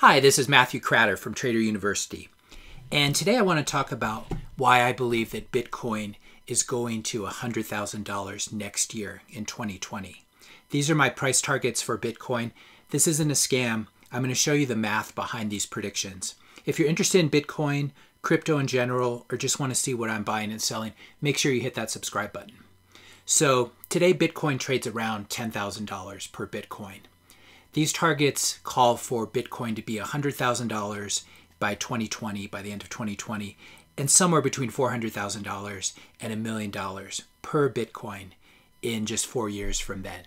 Hi, this is Matthew Cratter from Trader University, and today I want to talk about why I believe that Bitcoin is going to $100,000 next year in 2020. These are my price targets for Bitcoin. This isn't a scam. I'm going to show you the math behind these predictions. If you're interested in Bitcoin, crypto in general, or just want to see what I'm buying and selling, make sure you hit that subscribe button. So today Bitcoin trades around $10,000 per Bitcoin. These targets call for Bitcoin to be $100,000 by 2020, by the end of 2020, and somewhere between $400,000 and $1 million per Bitcoin in just 4 years from then.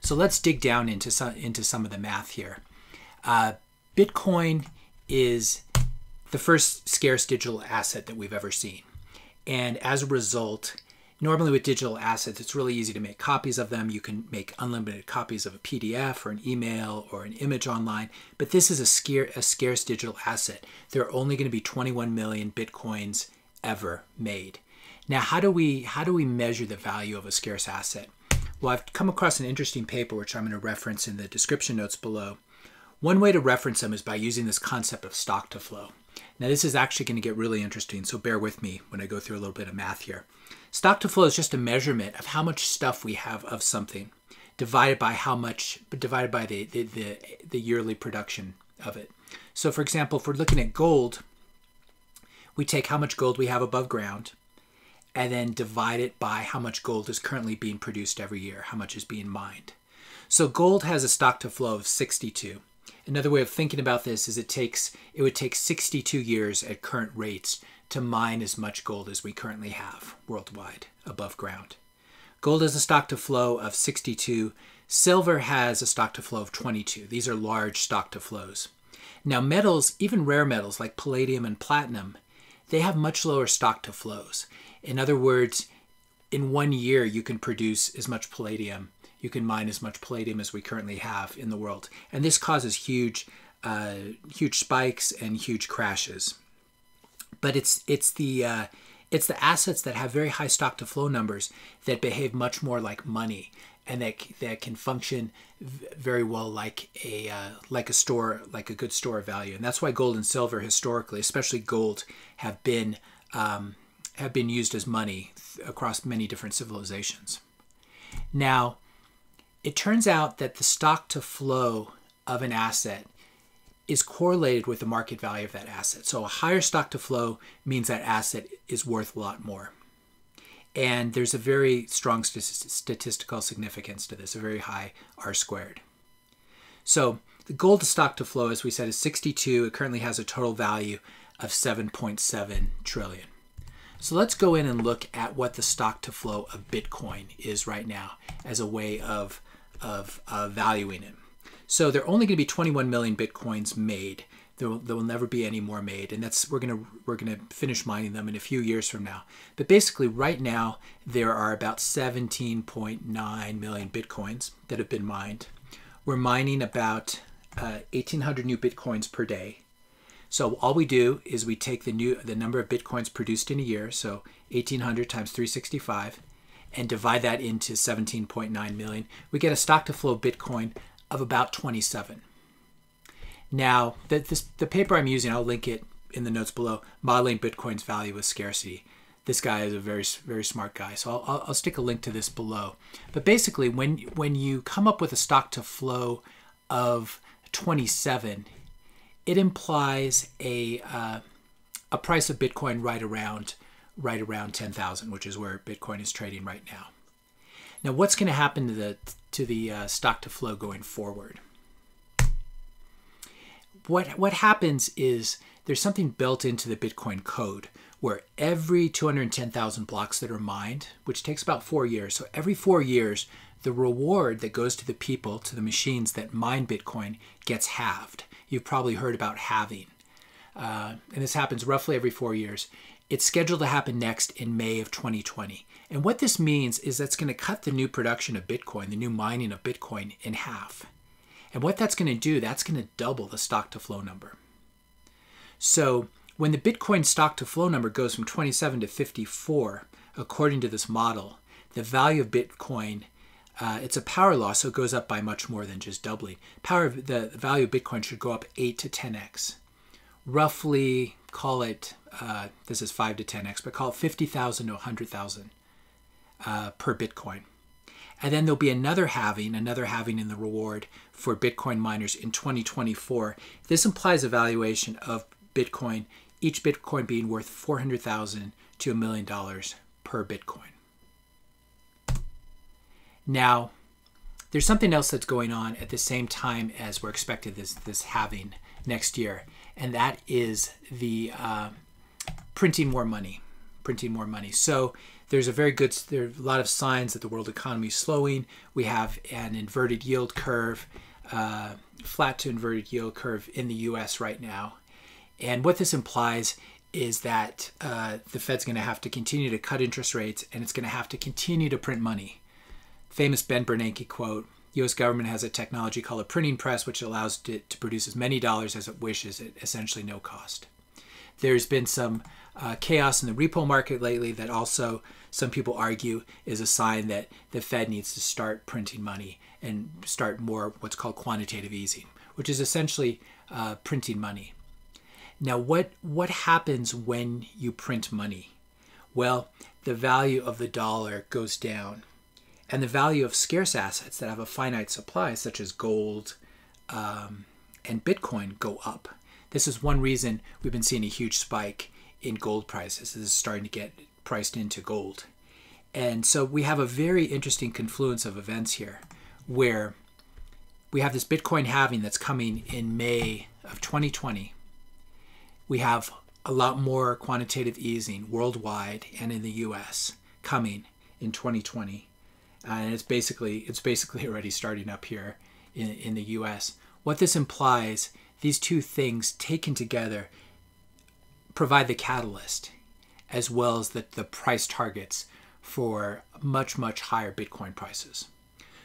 So let's dig down into some of the math here. Bitcoin is the first scarce digital asset that we've ever seen. And as a result, normally with digital assets, it's really easy to make copies of them. You can make unlimited copies of a PDF or an email or an image online, but this is a scarce digital asset. There are only going to be 21 million Bitcoins ever made. Now, how do we measure the value of a scarce asset? Well, I've come across an interesting paper, which I'm going to reference in the description notes below. One way to reference them is by using this concept of stock-to-flow. Now, this is actually going to get really interesting, so bear with me when I go through a little bit of math here. Stock-to-flow is just a measurement of how much stuff we have of something divided by how much, divided by the yearly production of it. So, for example, if we're looking at gold, we take how much gold we have above ground and then divide it by how much gold is currently being produced every year, how much is being mined. So gold has a stock-to-flow of 62. Another way of thinking about this is it would take 62 years at current rates to mine as much gold as we currently have worldwide above ground. Gold has a stock-to-flow of 62. Silver has a stock-to-flow of 22. These are large stock-to-flows. Now metals, even rare metals like palladium and platinum, they have much lower stock-to-flows. In other words, in 1 year you can produce as much palladium. You can mine as much palladium as we currently have in the world. And this causes huge spikes and huge crashes. But it's the assets that have very high stock-to-flow numbers that behave much more like money and that can function very well like a good store of value. And that's why gold and silver historically, especially gold, have been used as money across many different civilizations. Now, it turns out that the stock-to-flow of an asset is correlated with the market value of that asset. So a higher stock-to-flow means that asset is worth a lot more. And there's a very strong statistical significance to this, a very high R-squared. So the gold stock-to-flow, as we said, is 62. It currently has a total value of 7.7 trillion. So let's go in and look at what the stock-to-flow of Bitcoin is right now as a way of valuing it. So there are only going to be 21 million Bitcoins made. There will never be any more made, and that's we're going to finish mining them in a few years from now. But basically, right now there are about 17.9 million Bitcoins that have been mined. We're mining about 1,800 new Bitcoins per day. So all we do is we take the number of Bitcoins produced in a year, so 1,800 times 365, and divide that into 17.9 million. We get a stock-to-flow Bitcoin of about 27. Now, the paper I'm using, I'll link it in the notes below, Modeling Bitcoin's Value with Scarcity. This guy is a very, very smart guy, so I'll stick a link to this below. But basically, when you come up with a stock-to-flow of 27, it implies a price of Bitcoin right around 10,000, which is where Bitcoin is trading right now. Now, what's going to happen to the stock-to-flow going forward? What happens is there's something built into the Bitcoin code where every 210,000 blocks that are mined, which takes about 4 years, so every 4 years, the reward that goes to the people, to the machines that mine Bitcoin, gets halved. You've probably heard about halving. And this happens roughly every 4 years. It's scheduled to happen next in May of 2020. And what this means is that's going to cut the new production of Bitcoin, the new mining of Bitcoin, in half. And what that's going to do, that's going to double the stock-to-flow number. So when the Bitcoin stock-to-flow number goes from 27 to 54, according to this model, the value of Bitcoin It's a power law, so it goes up by much more than just doubling. The value of Bitcoin should go up 8 to 10x. Roughly, call it, this is 5 to 10x, but call it 50,000 to 100,000 per Bitcoin. And then there'll be another halving in the reward for Bitcoin miners in 2024. This implies a valuation of Bitcoin, each Bitcoin being worth $400,000 to $1 million per Bitcoin. Now, there's something else that's going on at the same time as we're expecting this halving next year, and that is the printing more money. So there are a lot of signs that the world economy is slowing. We have an inverted yield curve, flat to inverted yield curve in the U.S. right now, and what this implies is that the Fed's going to have to continue to cut interest rates, and it's going to have to continue to print money. Famous Ben Bernanke quote, U.S. government has a technology called a printing press, which allows it to produce as many dollars as it wishes at essentially no cost. There's been some chaos in the repo market lately that also some people argue is a sign that the Fed needs to start printing money and start more what's called quantitative easing, which is essentially printing money. Now, what happens when you print money? Well, the value of the dollar goes down. And the value of scarce assets that have a finite supply, such as gold and Bitcoin, go up. This is one reason we've been seeing a huge spike in gold prices. This is starting to get priced into gold. And so we have a very interesting confluence of events here, where we have this Bitcoin halving that's coming in May of 2020. We have a lot more quantitative easing worldwide and in the US coming in 2020. And it's basically already starting up here in the U.S. What this implies, these two things taken together provide the catalyst, as well as the price targets for much, much higher Bitcoin prices.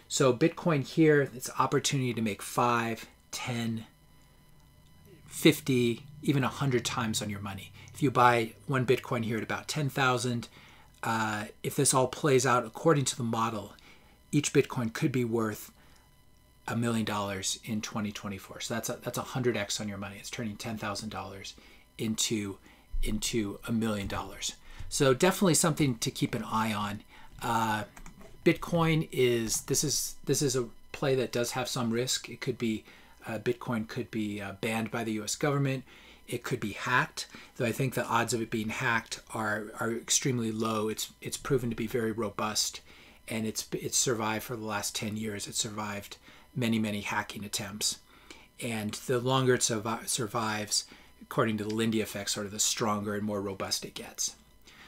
So Bitcoin here, it's opportunity to make 5, 10, 50, even 100 times on your money. If you buy one Bitcoin here at about 10,000, if this all plays out according to the model, each Bitcoin could be worth $1 million in 2024. So that's 100x on your money. It's turning $10,000 into $1 million. So definitely something to keep an eye on. Bitcoin is a play that does have some risk. It could be Bitcoin could be banned by the U.S. government. It could be hacked, though I think the odds of it being hacked are extremely low. It's proven to be very robust, and it's survived for the last 10 years. It survived many hacking attempts, and the longer it survives, according to the Lindy effect, sort of the stronger and more robust it gets.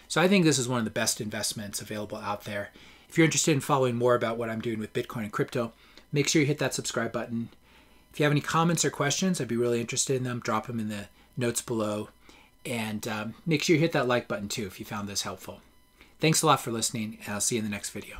So I think this is one of the best investments available out there. If you're interested in following more about what I'm doing with Bitcoin and crypto, make sure you hit that subscribe button. If you have any comments or questions, I'd be really interested in them. Drop them in the notes below, and make sure you hit that like button too if you found this helpful. Thanks a lot for listening, and I'll see you in the next video.